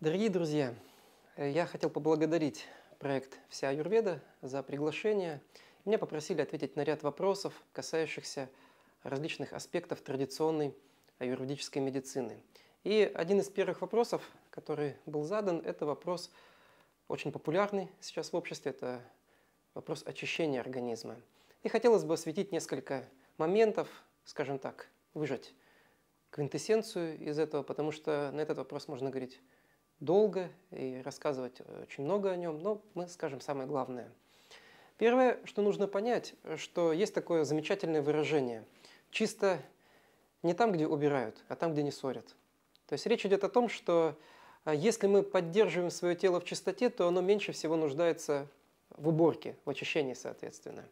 Дорогие друзья, я хотел поблагодарить проект «Вся Аюрведа» за приглашение. Меня попросили ответить на ряд вопросов, касающихся различных аспектов традиционной аюрведической медицины. И один из первых вопросов, который был задан, это вопрос очень популярный сейчас в обществе, это вопрос очищения организма. И хотелось бы осветить несколько моментов, скажем так, выжать квинтэссенцию из этого, потому что на этот вопрос можно говорить долго и рассказывать очень много о нем, но мы скажем самое главное. Первое, что нужно понять, что есть такое замечательное выражение: чисто не там, где убирают, а там, где не ссорят. То есть речь идет о том, что если мы поддерживаем свое тело в чистоте, то оно меньше всего нуждается в уборке, в очищении, соответственно.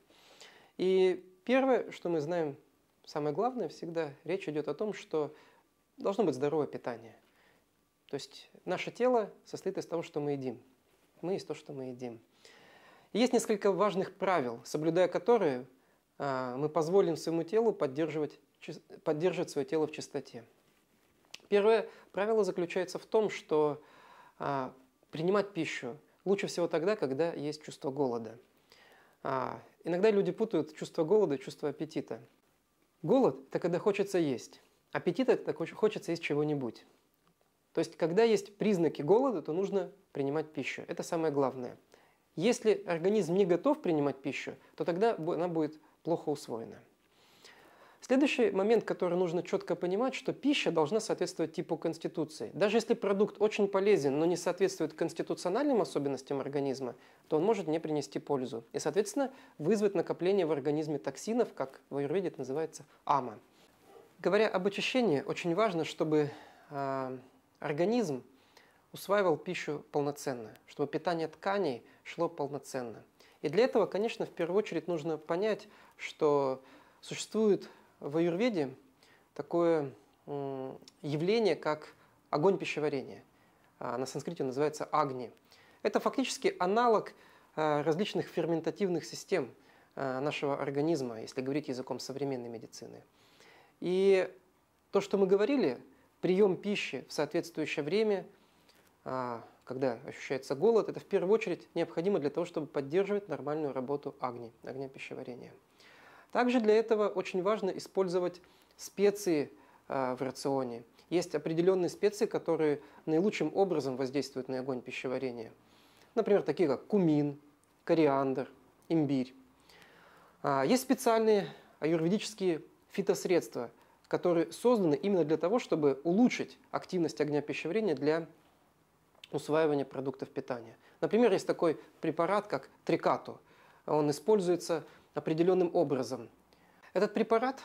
И первое, что мы знаем, самое главное всегда, речь идет о том, что должно быть здоровое питание. То есть наше тело состоит из того, что мы едим. Мы из того, что мы едим. И есть несколько важных правил, соблюдая которые мы позволим своему телу поддерживать свое тело в чистоте. Первое правило заключается в том, что принимать пищу лучше всего тогда, когда есть чувство голода. Иногда люди путают чувство голода и чувство аппетита. Голод – это когда хочется есть. Аппетит – это когда хочется есть чего-нибудь. То есть, когда есть признаки голода, то нужно принимать пищу. Это самое главное. Если организм не готов принимать пищу, то тогда она будет плохо усвоена. Следующий момент, который нужно четко понимать, что пища должна соответствовать типу конституции. Даже если продукт очень полезен, но не соответствует конституциональным особенностям организма, то он может не принести пользу. И, соответственно, вызвать накопление в организме токсинов, как в аюрведе это называется ама. Говоря об очищении, очень важно, чтобы организм усваивал пищу полноценно, чтобы питание тканей шло полноценно. И для этого, конечно, в первую очередь нужно понять, что существует в аюрведе такое явление, как огонь пищеварения. На санскрите называется агни. Это фактически аналог различных ферментативных систем нашего организма, если говорить языком современной медицины. И то, что мы говорили, прием пищи в соответствующее время, когда ощущается голод, это в первую очередь необходимо для того, чтобы поддерживать нормальную работу агни, огня пищеварения. Также для этого очень важно использовать специи в рационе. Есть определенные специи, которые наилучшим образом воздействуют на огонь пищеварения. Например, такие как кумин, кориандр, имбирь. Есть специальные аюрведические фитосредства, которые созданы именно для того, чтобы улучшить активность огня пищеварения для усваивания продуктов питания. Например, есть такой препарат, как трикату. Он используется определенным образом. Этот препарат,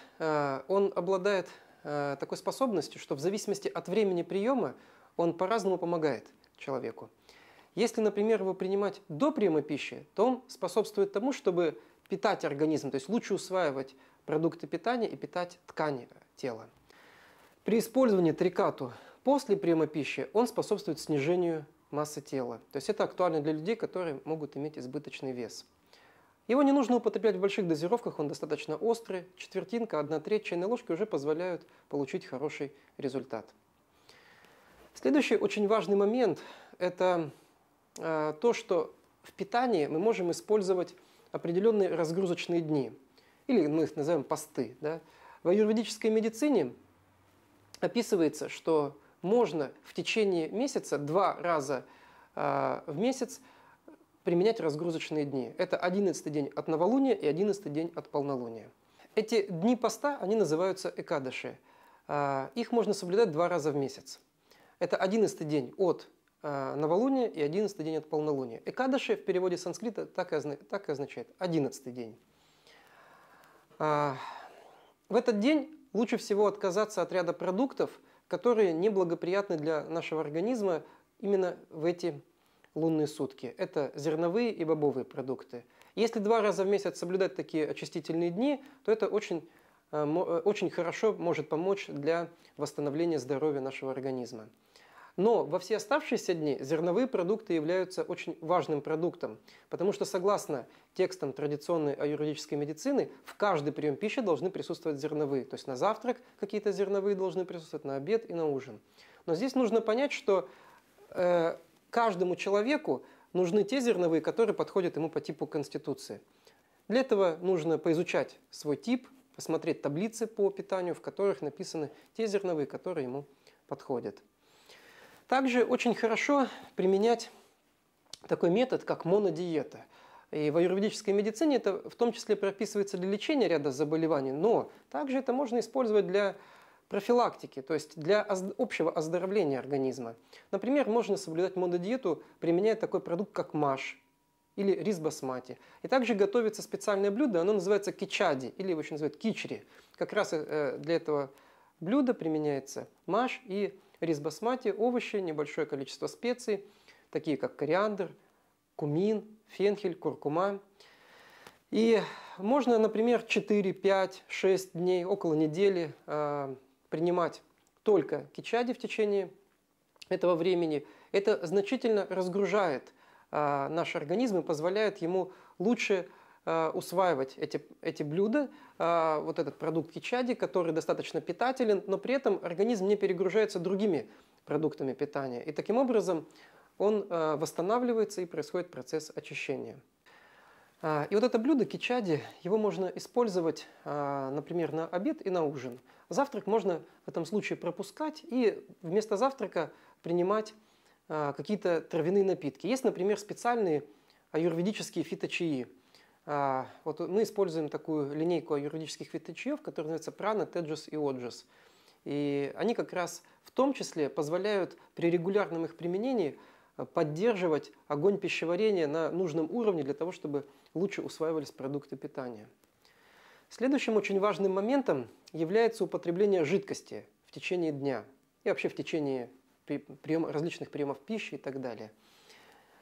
он обладает такой способностью, что в зависимости от времени приема он по-разному помогает человеку. Если, например, его принимать до приема пищи, то он способствует тому, чтобы питать организм, то есть лучше усваивать продукты питания и питать ткани тела. При использовании трикату после приема пищи он способствует снижению массы тела. То есть это актуально для людей, которые могут иметь избыточный вес. Его не нужно употреблять в больших дозировках, он достаточно острый. Четвертинка, 1/3 чайной ложки уже позволяют получить хороший результат. Следующий очень важный момент – это то, что в питании мы можем использовать определенные разгрузочные дни, или мы их называем посты. Да? В аюрведической медицине описывается, что можно в течение месяца 2 раза в месяц применять разгрузочные дни. Это 11-й день от новолуния и 11-й день от полнолуния. Эти дни поста, они называются экадаши. Их можно соблюдать 2 раза в месяц. Это 11-й день от новолуния и 11-й день от полнолуния. Экадаши в переводе с санскрита так и означает 11-й день. В этот день лучше всего отказаться от ряда продуктов, которые неблагоприятны для нашего организма именно в эти лунные сутки. Это зерновые и бобовые продукты. Если 2 раза в месяц соблюдать такие очистительные дни, то это очень хорошо может помочь для восстановления здоровья нашего организма. Но во все оставшиеся дни зерновые продукты являются очень важным продуктом, потому что согласно текстам традиционной аюрведической медицины в каждый прием пищи должны присутствовать зерновые. То есть на завтрак какие-то зерновые должны присутствовать, на обед и на ужин. Но здесь нужно понять, что каждому человеку нужны те зерновые, которые подходят ему по типу конституции. Для этого нужно поизучать свой тип, посмотреть таблицы по питанию, в которых написаны те зерновые, которые ему подходят. Также очень хорошо применять такой метод, как монодиета. И в аюрведической медицине это в том числе прописывается для лечения ряда заболеваний, но также это можно использовать для профилактики, то есть для общего оздоровления организма. Например, можно соблюдать монодиету, применяя такой продукт, как маш или рис басмати. И также готовится специальное блюдо, оно называется кичади, или его еще называют кичери. Как раз для этого блюда применяется маш и рис басмати, овощи, небольшое количество специй, такие как кориандр, кумин, фенхель, куркума. И можно, например, 4, 5, 6 дней, около недели принимать только кичади в течение этого времени. Это значительно разгружает наш организм и позволяет ему лучше усваивать эти блюда, вот этот продукт кичади, который достаточно питателен, но при этом организм не перегружается другими продуктами питания. И таким образом он восстанавливается и происходит процесс очищения. И вот это блюдо кичади, его можно использовать, например, на обед и на ужин. Завтрак можно в этом случае пропускать и вместо завтрака принимать какие-то травяные напитки. Есть, например, специальные аюрведические фиточаи. Вот мы используем такую линейку аюрведических фиточаев, которые называются Прана, Оджас и Оджас. И они как раз в том числе позволяют при регулярном их применении поддерживать огонь пищеварения на нужном уровне для того, чтобы лучше усваивались продукты питания. Следующим очень важным моментом является употребление жидкости в течение дня и вообще в течение различных приемов пищи и так далее.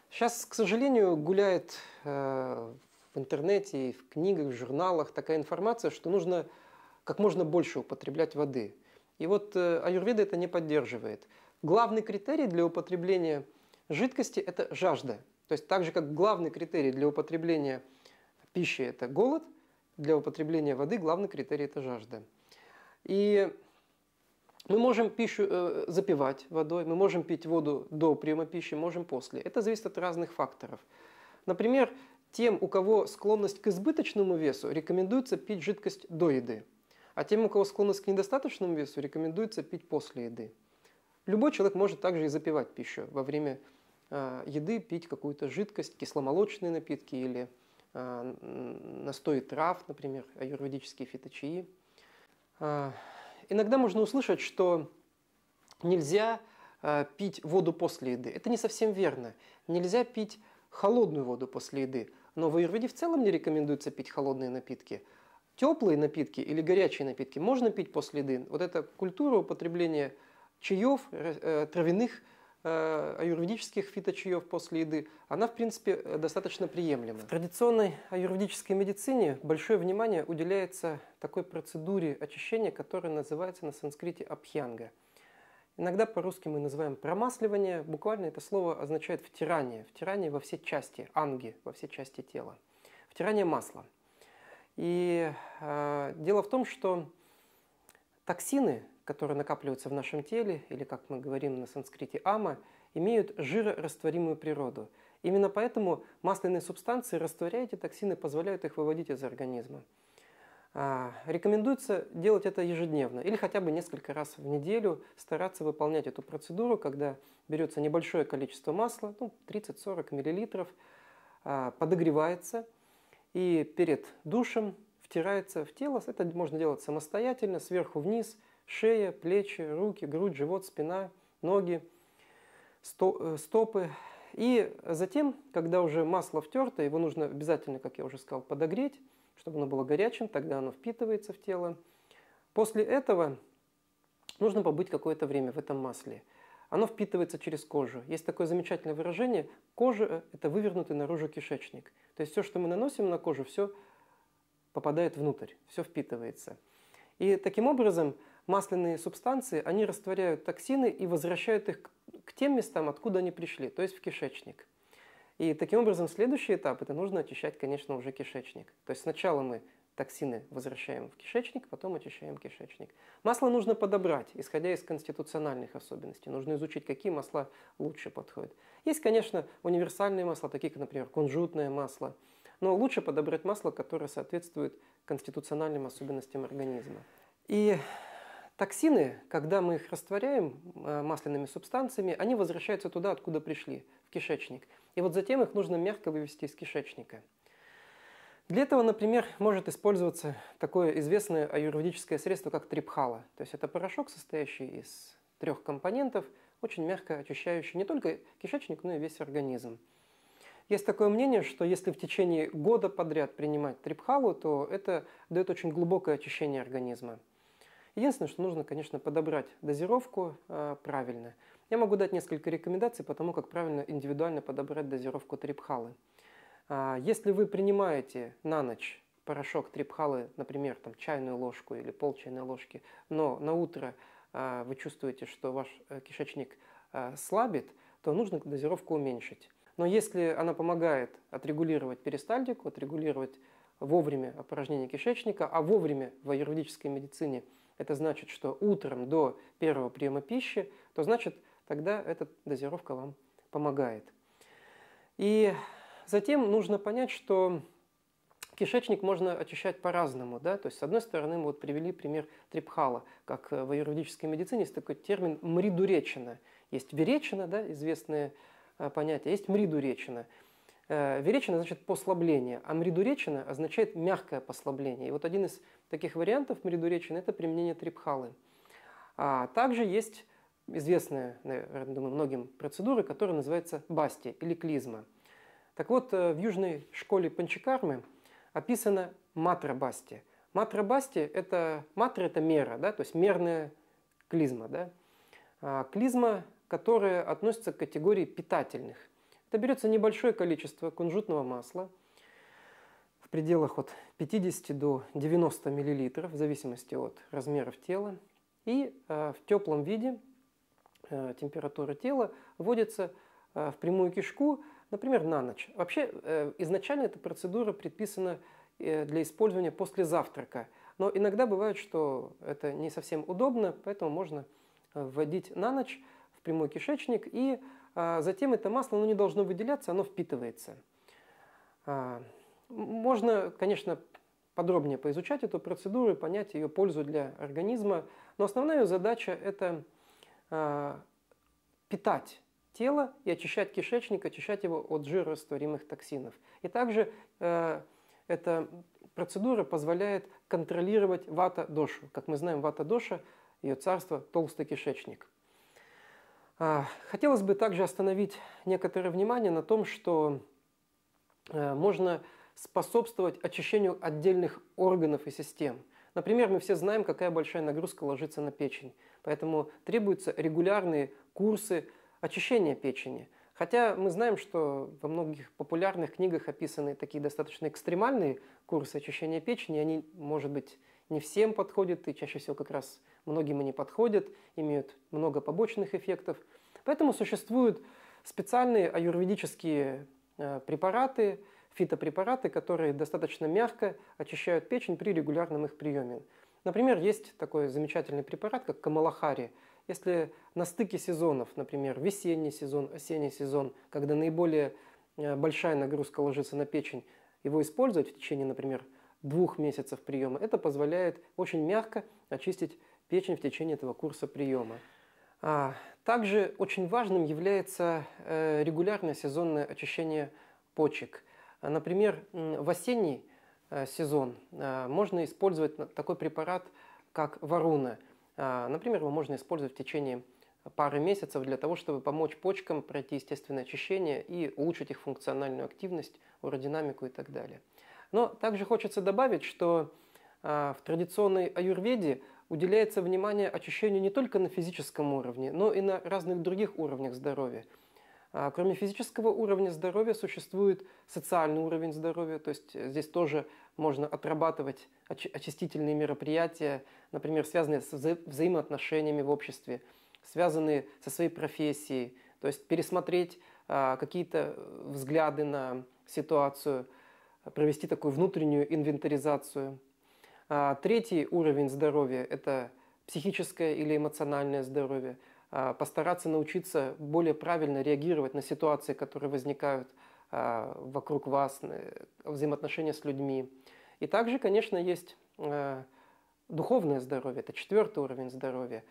Сейчас, к сожалению, гуляет в интернете, в книгах, в журналах такая информация, что нужно как можно больше употреблять воды. И вот аюрведа это не поддерживает. Главный критерий для употребления жидкости – это жажда. То есть так же, как главный критерий для употребления пищи – это голод, для употребления воды главный критерий – это жажда. И мы можем пищу запивать водой, мы можем пить воду до приема пищи, можем после. Это зависит от разных факторов. Например, тем, у кого склонность к избыточному весу, рекомендуется пить жидкость до еды. А тем, у кого склонность к недостаточному весу, рекомендуется пить после еды. Любой человек может также и запивать пищу. Во время еды пить какую-то жидкость, кисломолочные напитки или настои трав, например, аюрведические фиточаи. Иногда можно услышать, что нельзя пить воду после еды. Это не совсем верно. Нельзя пить холодную воду после еды. Но в аюрведе в целом не рекомендуется пить холодные напитки. Теплые напитки или горячие напитки можно пить после еды. Вот эта культура употребления чаев, травяных, аюрведических фиточаев после еды, она, в принципе, достаточно приемлема. В традиционной аюрведической медицине большое внимание уделяется такой процедуре очищения, которая называется на санскрите абхьянга. Иногда по-русски мы называем промасливание. Буквально это слово означает втирание. Втирание во все части, анги, во все части тела. Втирание масла. И дело в том, что токсины, которые накапливаются в нашем теле, или, как мы говорим на санскрите, ама, имеют жирорастворимую природу. Именно поэтому масляные субстанции, растворяя эти токсины, позволяют их выводить из организма. Рекомендуется делать это ежедневно или хотя бы несколько раз в неделю, стараться выполнять эту процедуру, когда берется небольшое количество масла, 30-40 мл, подогревается и перед душем втирается в тело. Это можно делать самостоятельно, сверху вниз. Шея, плечи, руки, грудь, живот, спина, ноги, стопы. И затем, когда уже масло втерто, его нужно обязательно, как я уже сказал, подогреть, чтобы оно было горячим, тогда оно впитывается в тело. После этого нужно побыть какое-то время в этом масле. Оно впитывается через кожу. Есть такое замечательное выражение: кожа – это вывернутый наружу кишечник. То есть все, что мы наносим на кожу, все попадает внутрь, все впитывается. И таким образом масляные субстанции, они растворяют токсины и возвращают их к тем местам, откуда они пришли, то есть в кишечник. И таким образом следующий этап – это нужно очищать, конечно, уже кишечник. То есть сначала мы токсины возвращаем в кишечник, потом очищаем кишечник. Масло нужно подобрать, исходя из конституциональных особенностей. Нужно изучить, какие масла лучше подходят. Есть, конечно, универсальные масла, такие как, например, кунжутное масло. Но лучше подобрать масло, которое соответствует конституциональным особенностям организма. И токсины, когда мы их растворяем масляными субстанциями, они возвращаются туда, откуда пришли, в кишечник. И вот затем их нужно мягко вывести из кишечника. Для этого, например, может использоваться такое известное аюрведическое средство, как трифала. То есть это порошок, состоящий из 3 компонентов, очень мягко очищающий не только кишечник, но и весь организм. Есть такое мнение, что если в течение года подряд принимать трипхалу, то это дает очень глубокое очищение организма. Единственное, что нужно, конечно, подобрать дозировку правильно. Я могу дать несколько рекомендаций по тому, как правильно индивидуально подобрать дозировку трипхалы. Если вы принимаете на ночь порошок трипхалы, например, там, чайную ложку или полчайной ложки, но на утро вы чувствуете, что ваш кишечник слабит, то нужно дозировку уменьшить. Но если она помогает отрегулировать перистальтику, отрегулировать вовремя опорожнение кишечника, а вовремя в аюрведической медицине это значит, что утром до первого приема пищи, то значит, тогда эта дозировка вам помогает. И затем нужно понять, что кишечник можно очищать по-разному. Да? То есть, с одной стороны, мы вот привели пример трипхала, как в аюрведической медицине есть такой термин мридуречина. Есть веречина, да, известная понятие. Есть мридуречина. Веречина значит послабление, а мридуречина означает мягкое послабление. И вот один из таких вариантов мридуречины – это применение трипхалы. А также есть известная, наверное, думаю, многим процедура, которая называется басти или клизма. Так вот, в южной школе панчакармы описано матра-басти. Матра-басти – это матра – это мера, да? То есть мерная клизма. Да? А клизма, которые относятся к категории питательных. Это берется небольшое количество кунжутного масла, в пределах от 50 до 90 мл, в зависимости от размеров тела. И в теплом виде температура тела вводится в прямую кишку, например, на ночь. Вообще, изначально эта процедура предписана для использования после завтрака. Но иногда бывает, что это не совсем удобно, поэтому можно вводить на ночь прямой кишечник, и затем это масло, оно не должно выделяться, оно впитывается. Можно, конечно, подробнее поизучать эту процедуру и понять ее пользу для организма, но основная ее задача – это питать тело и очищать кишечник, очищать его от жирорастворимых токсинов. И также эта процедура позволяет контролировать вата-дошу. Как мы знаем, вата-доша, ее царство – толстый кишечник. Хотелось бы также остановить некоторое внимание на том, что можно способствовать очищению отдельных органов и систем. Например, мы все знаем, какая большая нагрузка ложится на печень, поэтому требуются регулярные курсы очищения печени. Хотя мы знаем, что во многих популярных книгах описаны такие достаточно экстремальные курсы очищения печени, они, может быть, не всем подходят, и чаще всего как раз многим и не подходят, имеют много побочных эффектов. Поэтому существуют специальные аюрведические препараты, фитопрепараты, которые достаточно мягко очищают печень при регулярном их приеме. Например, есть такой замечательный препарат, как камалахари. Если на стыке сезонов, например, весенний сезон, осенний сезон, когда наиболее большая нагрузка ложится на печень, его использовать в течение, например, 2 месяцев приема, это позволяет очень мягко очистить печень в течение этого курса приема. Также очень важным является регулярное сезонное очищение почек. Например, в осенний сезон можно использовать такой препарат, как варуна. Например, его можно использовать в течение пары месяцев для того, чтобы помочь почкам пройти естественное очищение и улучшить их функциональную активность, аэродинамику и так далее. Но также хочется добавить, что в традиционной аюрведе уделяется внимание очищению не только на физическом уровне, но и на разных других уровнях здоровья. Кроме физического уровня здоровья существует социальный уровень здоровья, то есть здесь тоже можно отрабатывать очистительные мероприятия, например, связанные с взаимоотношениями в обществе, связанные со своей профессией, то есть пересмотреть какие-то взгляды на ситуацию, провести такую внутреннюю инвентаризацию. Третий уровень здоровья – это психическое или эмоциональное здоровье. Постараться научиться более правильно реагировать на ситуации, которые возникают вокруг вас, взаимоотношения с людьми. И также, конечно, есть духовное здоровье, это четвертый уровень здоровья.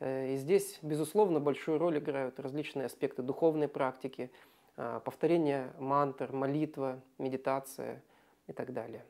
И здесь, безусловно, большую роль играют различные аспекты духовной практики, повторение мантр, молитва, медитация и так далее.